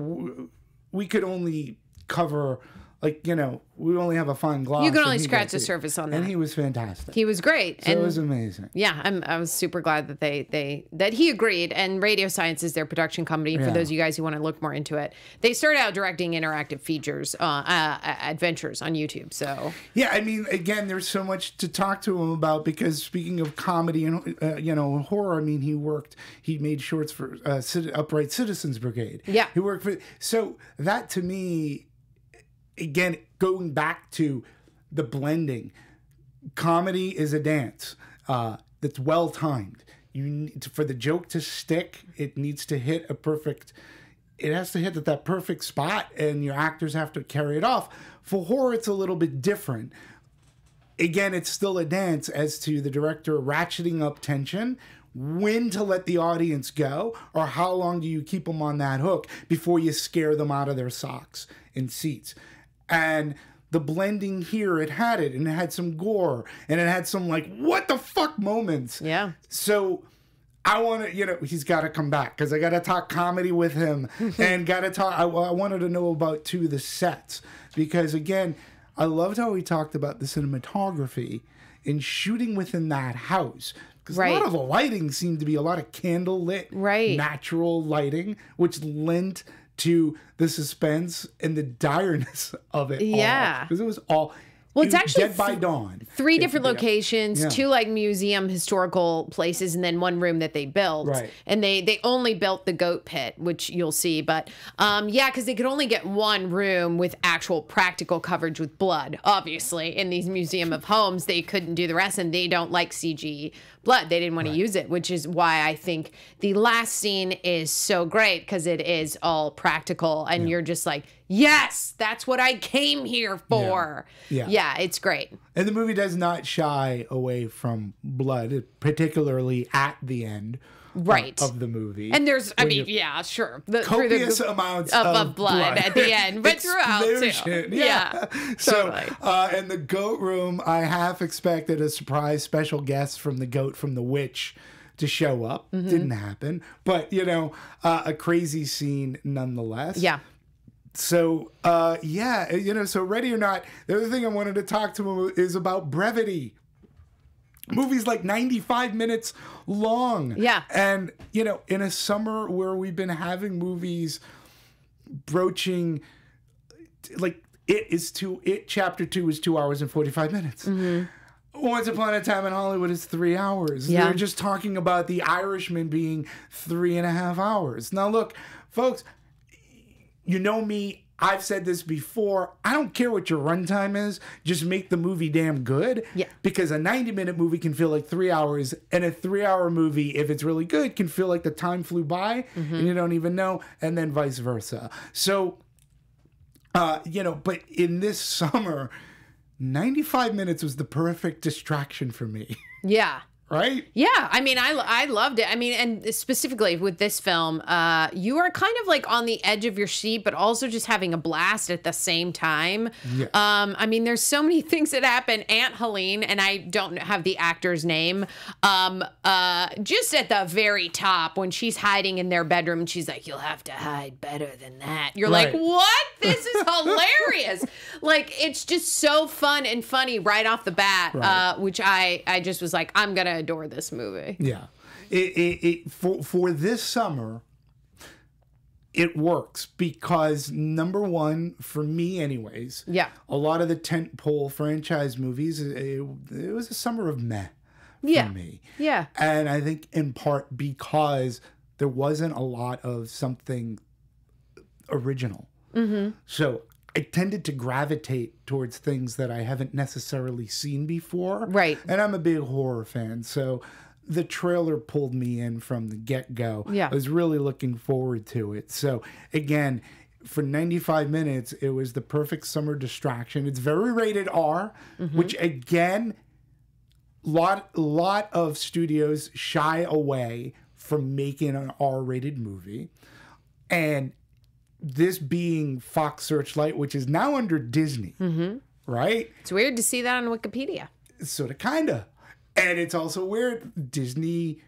we could only cover. Like, you know, we only have a fine gloss. You can only scratch the surface on that. And he was fantastic. He was great. So it was amazing. Yeah, I was super glad that that he agreed. And Radio Science is their production company. For those of you guys who want to look more into it, they started out directing interactive features, adventures on YouTube. So yeah, I mean, again, there's so much to talk to him about because speaking of comedy and you know horror, I mean, he made shorts for Upright Citizens Brigade. Yeah, he worked for so that to me. Again, going back to the blending, comedy is a dance that's well timed. You need to, for the joke to stick, it needs to hit a perfect. It has to hit at that perfect spot, and your actors have to carry it off. For horror, it's a little bit different. Again, it's still a dance as to the director ratcheting up tension. When to let the audience go, or how long do you keep them on that hook before you scare them out of their socks and seats? And the blending here, it had some gore, and it had some like, what the fuck moments. Yeah. So I want to, you know, he's got to come back because I got to talk comedy with him and got to talk. I wanted to know about, too, the sets because, again, I loved how we talked about the cinematography and shooting within that house. Because a lot of the lighting seemed to be a lot of candle lit, natural lighting, which lent to the suspense and the direness of it. Yeah. Because it was all... Well, it's actually Dead by Dawn. Three different locations, two like museum historical places, and then one room that they built. Right. And they only built the goat pit, which you'll see. But yeah, because they could only get one room with actual practical coverage with blood, obviously. In these museum of homes, they couldn't do the rest, and they don't like CG blood. They didn't want to use it, which is why I think the last scene is so great, because it is all practical, and you're just like, yes, that's what I came here for. Yeah, it's great. And the movie does not shy away from blood, particularly at the end of the movie. And there's, I mean, copious amounts of blood at the end, but throughout too. Yeah. So, in the goat room, I half expected a surprise special guest from the goat from The Witch to show up. Didn't happen. But, you know, a crazy scene nonetheless. Yeah. So, yeah, you know, so Ready or Not, the other thing I wanted to talk to him is about brevity. Movies like 95 minutes long. Yeah. And, you know, in a summer where we've been having movies broaching, like, Chapter 2 is 2 hours and 45 minutes. Once Upon a Time in Hollywood is 3 hours. Yeah. They're just talking about The Irishman being 3.5 hours. Now, look, folks... You know me, I've said this before. I don't care what your runtime is. Just make the movie damn good. Yeah. Because a 90-minute movie can feel like 3 hours, and a 3-hour movie, if it's really good, can feel like the time flew by and you don't even know, and then vice versa. So, you know, but in this summer, 95 minutes was the perfect distraction for me. Yeah. Right? Yeah. I mean, I loved it. I mean, and specifically with this film, you are kind of like on the edge of your seat, but also just having a blast at the same time. Yeah. I mean, there's so many things that happen. Aunt Helene, and I don't have the actor's name, just at the very top when she's hiding in their bedroom and she's like, you'll have to hide better than that. You're like, what? This is hilarious. Like, it's just so fun and funny right off the bat, which I just was like, I'm going to adore this movie. Yeah, for this summer, it works because number one for me, anyways. Yeah, a lot of the tentpole franchise movies, it was a summer of meh for me. Yeah, and I think in part because there wasn't a lot of something original. So I tended to gravitate towards things that I haven't necessarily seen before. Right. And I'm a big horror fan, so the trailer pulled me in from the get-go. Yeah. I was really looking forward to it. So, again, for 95 minutes, it was the perfect summer distraction. It's very rated R, which, again, lot of studios shy away from making an R-rated movie. And... this being Fox Searchlight, which is now under Disney, right? It's weird to see that on Wikipedia. Sort of, kind of. And it's also weird. Disney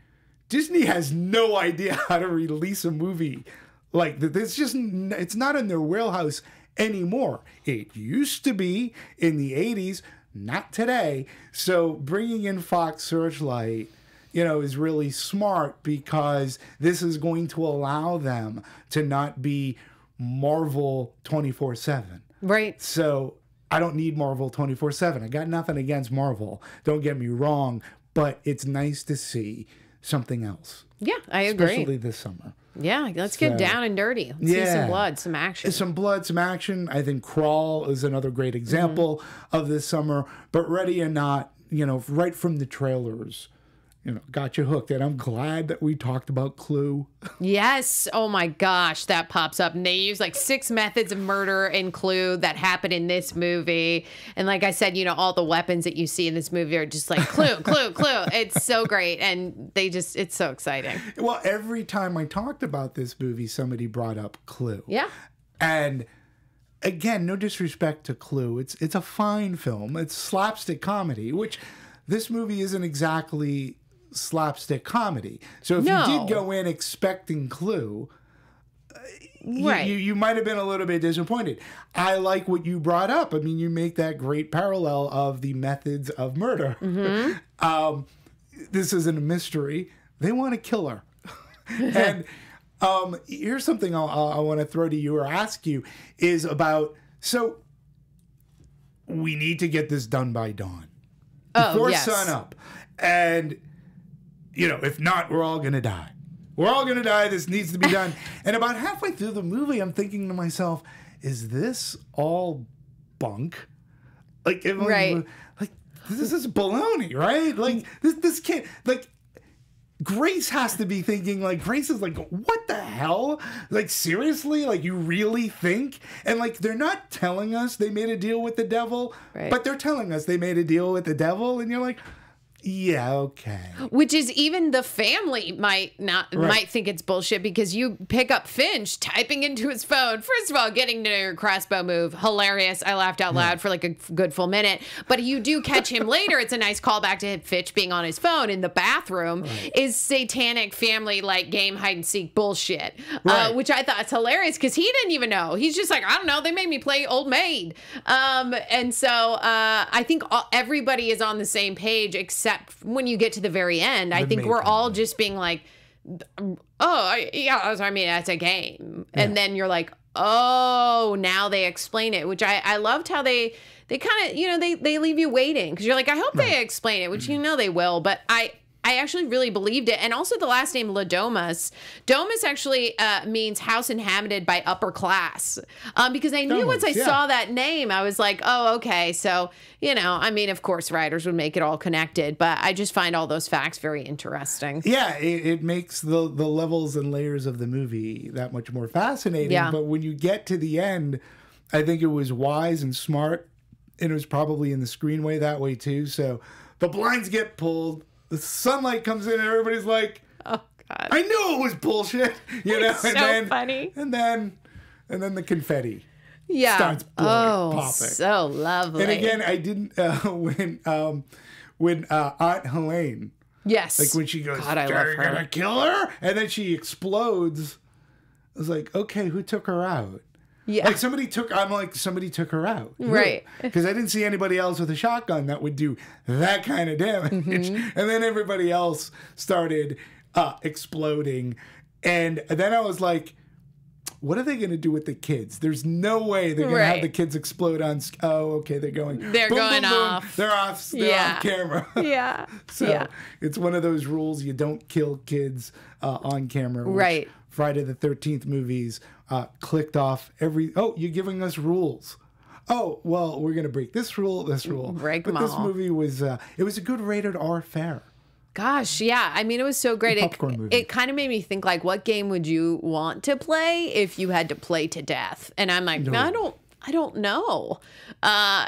has no idea how to release a movie like that. It's just, it's not in their wheelhouse anymore. It used to be in the 80s, not today. So bringing in Fox Searchlight, you know, is really smart because this is going to allow them to not be... Marvel 24/7. Right. So I don't need Marvel 24/7. I got nothing against Marvel. Don't get me wrong, but it's nice to see something else. Yeah, I agree. Especially this summer. Yeah, let's get down and dirty. Let's see some blood, some action. Some blood, some action. I think Crawl is another great example of this summer. But Ready or Not, you know, right from the trailers, you know, got you hooked. And I'm glad that we talked about Clue. Yes. Oh my gosh, that pops up. And they use like 6 methods of murder in Clue that happen in this movie. And like I said, you know, all the weapons that you see in this movie are just like Clue, Clue, Clue. It's so great. And they just, it's so exciting. Well, every time I talked about this movie, somebody brought up Clue. Yeah. And again, no disrespect to Clue. It's a fine film. It's slapstick comedy, which this movie isn't exactly... slapstick comedy. So if you did go in expecting Clue, Right. You might have been a little bit disappointed. I like what you brought up. I mean, you make that great parallel of the methods of murder. Mm-hmm. This isn't a mystery. They want to kill her. And here's something I want to throw to you or ask you is about, so we need to get this done by dawn. Before sun up. And, you know, if not, we're all going to die. We're all going to die. This needs to be done. And about halfway through the movie, I'm thinking to myself, is this all bunk? Like, Emily, right. Like, this is baloney, right? Like, this can't, like, Grace has to be thinking, like, Grace is like, what the hell? Like, seriously? Like, you really think? And, like, they're not telling us they made a deal with the devil, right. But they're telling us they made a deal with the devil. And you're like, yeah, okay. Which is even the family might not might think it's bullshit, because you pick up Finch typing into his phone. First of all, getting to know your crossbow move, hilarious. I laughed out loud for like a good full minute. But you do catch him later. It's a nice callback to Finch being on his phone in the bathroom. Right. Is satanic family like game hide and seek bullshit, right. Which I thought is hilarious because he didn't even know. He's just like, I don't know. They made me play old maid, and so I think everybody is on the same page except. When you get to the very end, I think we're all just being like, oh, yeah, I mean, that's a game. Yeah. And then you're like, oh, now they explain it, which I loved how they kind of, you know, they leave you waiting because you're like, I hope they explain it, which you know they will. But I actually really believed it. And also the last name, Ladomas. Domus actually means house inhabited by upper class. Because I knew once I saw that name, I was like, oh, okay. So, you know, I mean, of course, writers would make it all connected. But I just find all those facts very interesting. Yeah, it makes the levels and layers of the movie that much more fascinating. Yeah. But when you get to the end, I think it was wise and smart. And it was probably in the screenway that way, too. So the blinds get pulled. The sunlight comes in and everybody's like, "Oh God, I knew it was bullshit." You know, it's so funny. And then the confetti, starts blowing, popping. So lovely. And again, I didn't when Aunt Helene, like when she goes, "God, I love her. You're gonna kill her," and then she explodes. I was like, "Okay, who took her out?" Yeah, like somebody took her out, right? Because I didn't see anybody else with a shotgun that would do that kind of damage. Mm-hmm. And then everybody else started exploding, and then I was like, "What are they going to do with the kids? There's no way they're going to have the kids explode on. Oh, okay, they're going. They're boom, going boom, off. Boom. They're off. They're off camera. Yeah. So it's one of those rules: you don't kill kids on camera, which, right? Friday the 13th movies clicked off every... Oh, you're giving us rules. Oh, well, we're going to break this rule, this rule. Break them all. But this movie was... it was a good rated R fare. Gosh, yeah. I mean, it was so great. It kind of made me think, like, what game would you want to play if you had to play to death? And I'm like, no, I don't know.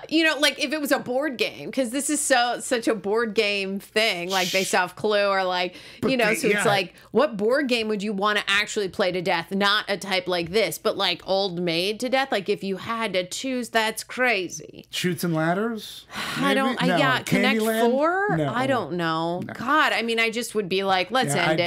You know, like if it was a board game, because this is such a board game thing, like based off Clue or like, you know, so it's like, what board game would you want to actually play to death? Not a type like this, but like Old Maid to death. Like if you had to choose, that's crazy. Shoots and Ladders? Maybe? I don't, no. Yeah, Connect Four? No. I don't know. No. God, I mean, I just would be like, let's end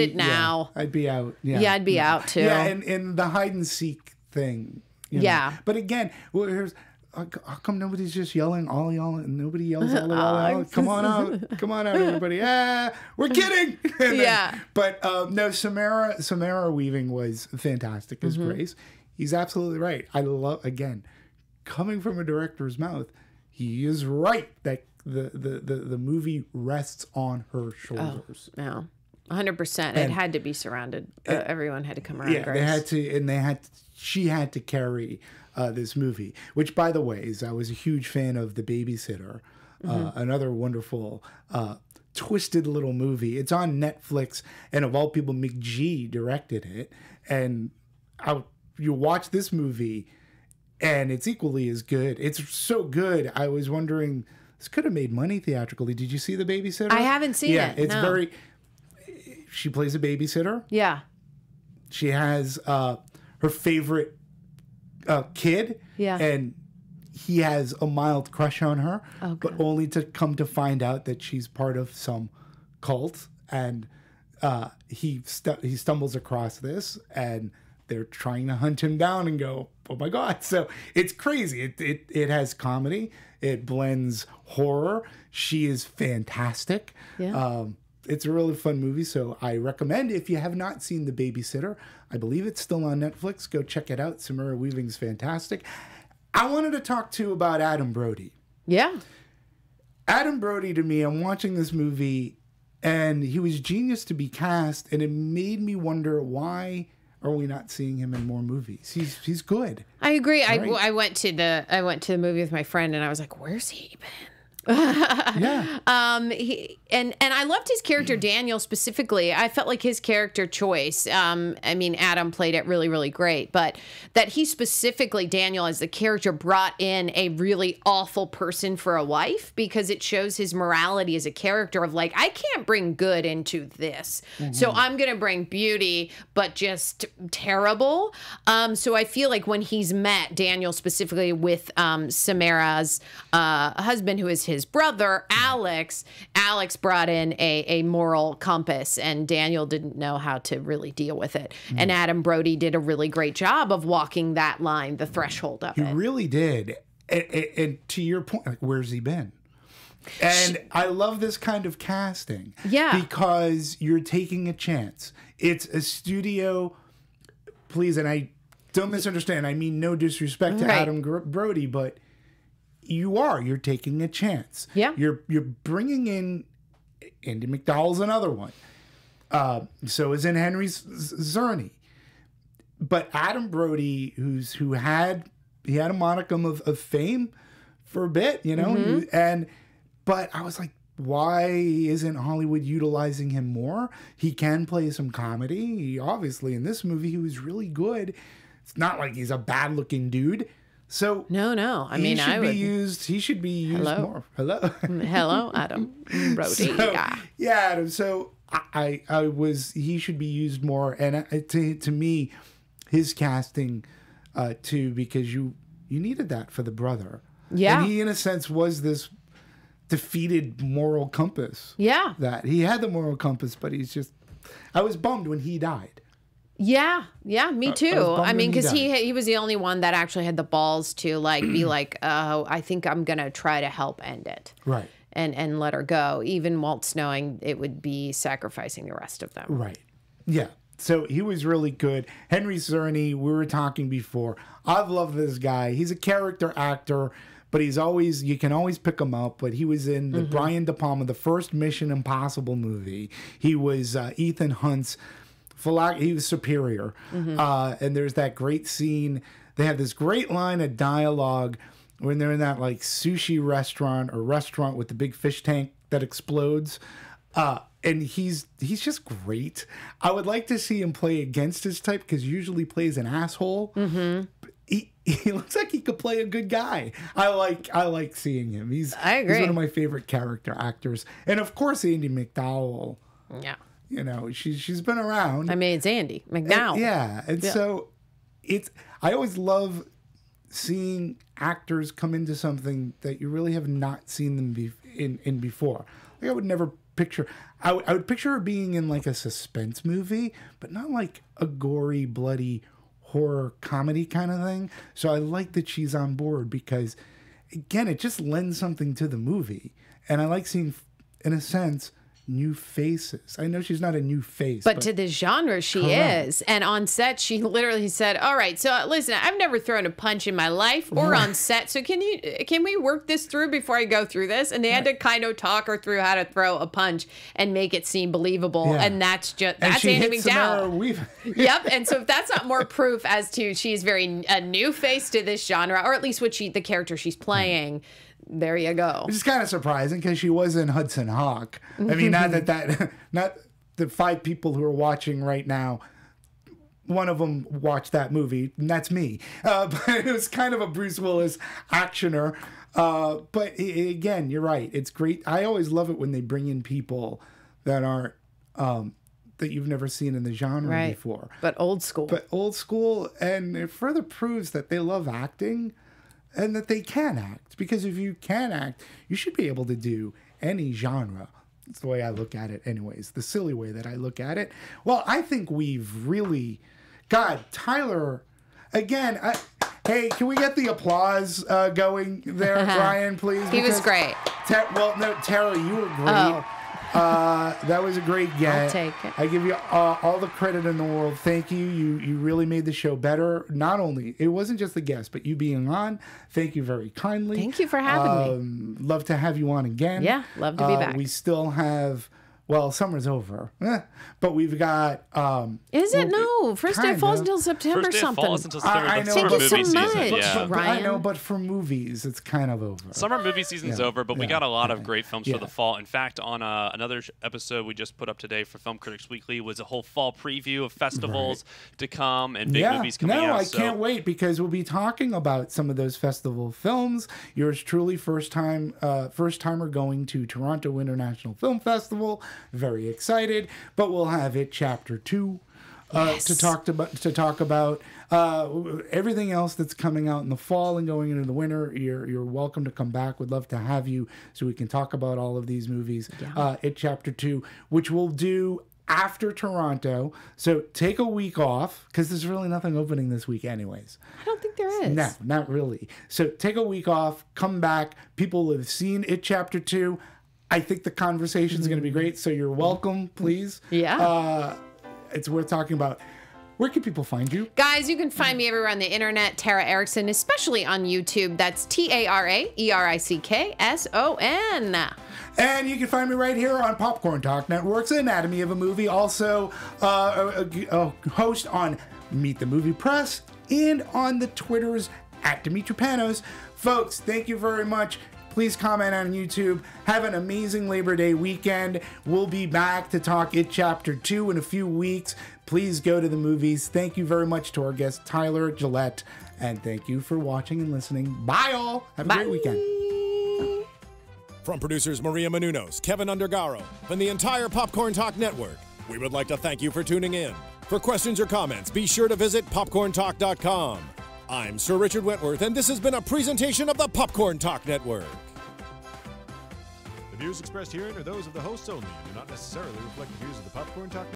it now. Yeah, I'd be out. Yeah, I'd be out too. Yeah, and the hide and seek thing. You know? Yeah, but again, how come nobody's just yelling, all y'all, and nobody yells, all y'all? Come on out, everybody! Ah, we're kidding. But no, Samara Weaving was fantastic as Grace. He's absolutely right. I love, again, coming from a director's mouth, he is right that the movie rests on her shoulders. Oh, no. 100%. It had to be surrounded. Everyone had to come around. Yeah, Grace. They had to, and they had. She had to carry this movie, which, by the way, is I was a huge fan of The Babysitter. Another wonderful, twisted little movie. It's on Netflix, and of all people, McG directed it. And you watch this movie, and it's equally as good. It's so good. I was wondering, this could have made money theatrically. Did you see The Babysitter? I haven't seen it. Yeah, it's very. She plays a babysitter. Yeah. She has her favorite kid. Yeah. And he has a mild crush on her, but only to come to find out that she's part of some cult. And he stumbles across this, and they're trying to hunt him down and go, oh my God. So it's crazy. It has comedy. It blends horror. She is fantastic. Yeah. It's a really fun movie, so I recommend, if you have not seen The Babysitter, I believe it's still on Netflix. Go check it out. Samara Weaving's fantastic. I wanted to talk to you about Adam Brody. Yeah. Adam Brody, to me, I'm watching this movie, and he was genius to be cast, and it made me wonder, why are we not seeing him in more movies? He's good. I agree. Right? I went to the movie with my friend, and I was like, where's he been? Yeah. And I loved his character Daniel specifically. I felt like his character choice. I mean, Adam played it really, really great, but that he specifically, Daniel as the character, brought in a really awful person for a wife, because it shows his morality as a character of like, I can't bring good into this, so I'm gonna bring beauty, but just terrible. So I feel like when he's met Daniel specifically with Samara's husband, who is his brother, Alex brought in a moral compass, and Daniel didn't know how to really deal with it. And Adam Brody did a really great job of walking that line, the threshold of it. He really did. And to your point, like, where's he been? And I love this kind of casting. Yeah. Because you're taking a chance. It's a studio, please, and I don't misunderstand, I mean no disrespect to Adam Brody, but you're taking a chance. Yeah. You're bringing in Andy McDowell's another one. So is in Henry Czerny. But Adam Brody, who had a modicum of fame for a bit, you know, but I was like, why isn't Hollywood utilizing him more? He can play some comedy. He, obviously in this movie, he was really good. It's not like he's a bad looking dude. So no. I mean, he should be used Hello. More. Hello, hello, Adam Brody. So, yeah, Adam. So he should be used more. And to me, his casting too, because you needed that for the brother. Yeah, and he in a sense was this defeated moral compass. Yeah, that he had the moral compass, but he's just. I was bummed when he died. Yeah, me too. I mean, because he was the only one that actually had the balls to like be like, oh, I think I'm gonna try to help end it, right? And let her go, even whilst knowing it would be sacrificing the rest of them, right? Yeah. So he was really good. Henry Czerny, we were talking before. I've loved this guy. He's a character actor, but you can always pick him up. But he was in the Brian De Palma, the first Mission Impossible movie. He was Ethan Hunt's. He was Superior. And there's that great scene. They have this great line of dialogue when they're in that like sushi restaurant or restaurant with the big fish tank that explodes. And he's just great. I would like to see him play against his type, because usually plays an asshole. He looks like he could play a good guy. I like seeing him. He's one of my favorite character actors. And of course, Andy McDowell. Yeah. You know, she's been around. I mean, it's Andy McDowell. So it's. I always love seeing actors come into something that you really have not seen them in before. Like, I would never picture. I would picture her being in like a suspense movie, but not like a gory, bloody horror comedy kind of thing. So I like that she's on board, because, again, it just lends something to the movie, and I like seeing, in a sense, new faces. I know she's not a new face, but to the genre she is. And on set, she literally said, all right, so listen, I've never thrown a punch in my life or on set, so can we work this through before I go through this? And they had to kind of talk her through how to throw a punch and make it seem believable. And that's Andy McDowell. Yep. And so if that's not more proof as to she's a new face to this genre, or at least what the character she's playing, there you go. It's kind of surprising, because she was in Hudson Hawk. I mean, not the five people who are watching right now, one of them watched that movie, and that's me. But it was kind of a Bruce Willis actioner. But again, you're right. It's great. I always love it when they bring in people that aren't that you've never seen in the genre before. But old school, and it further proves that they love acting. And that they can act, because if you can act, you should be able to do any genre. That's the way I look at it anyways, the silly way that I look at it. Well, I think we've really God, Tyler, again, hey, can we get the applause going there, Brian, please? He was great. Tara, you were great. Oh. That was a great get. I'll take it. I give you all the credit in the world. Thank you. You really made the show better. Not only, it wasn't just the guest, but you being on. Thank you very kindly. Thank you for having me. Love to have you on again. Yeah, love to be back. We still have... Well, summer's over, but we've got. Is it no? First day falls until September. First day something. Falls until September. I know. Thank you so much, yeah. Ryan. I know, but for movies, it's kind of over. Summer movie season's over, but we got a lot of great films for the fall. In fact, on another episode we just put up today for Film Critics Weekly was a whole fall preview of festivals to come and big movies coming out. I can't wait because we'll be talking about some of those festival films. Yours truly, first timer going to Toronto International Film Festival. Very excited, but we'll have it chapter 2 to talk about everything else that's coming out in the fall and going into the winter. You're welcome to come back. We'd love to have you so we can talk about all of these movies at chapter 2, which we'll do after Toronto. So take a week off because there's really nothing opening this week anyways. I don't think there is. No, not really. So take a week off, come back. People have seen it chapter 2. I think the conversation's going to be great, so you're welcome, please. Yeah. It's worth talking about. Where can people find you? Guys, you can find me everywhere on the internet, Tara Erickson, especially on YouTube. That's TaraErickson. And you can find me right here on Popcorn Talk Network's Anatomy of a Movie. Also, a host on Meet the Movie Press and on the Twitters at Dimitri Panos. Folks, thank you very much. Please comment on YouTube. Have an amazing Labor Day weekend. We'll be back to talk It Chapter 2 in a few weeks. Please go to the movies. Thank you very much to our guest, Tyler Gillett. And thank you for watching and listening. Bye, all. Have a great weekend. From producers Maria Menounos, Kevin Undergaro, and the entire Popcorn Talk Network, we would like to thank you for tuning in. For questions or comments, be sure to visit popcorntalk.com. I'm Sir Richard Wentworth, and this has been a presentation of the Popcorn Talk Network. The views expressed herein are those of the hosts only and do not necessarily reflect the views of the Popcorn Talk Network.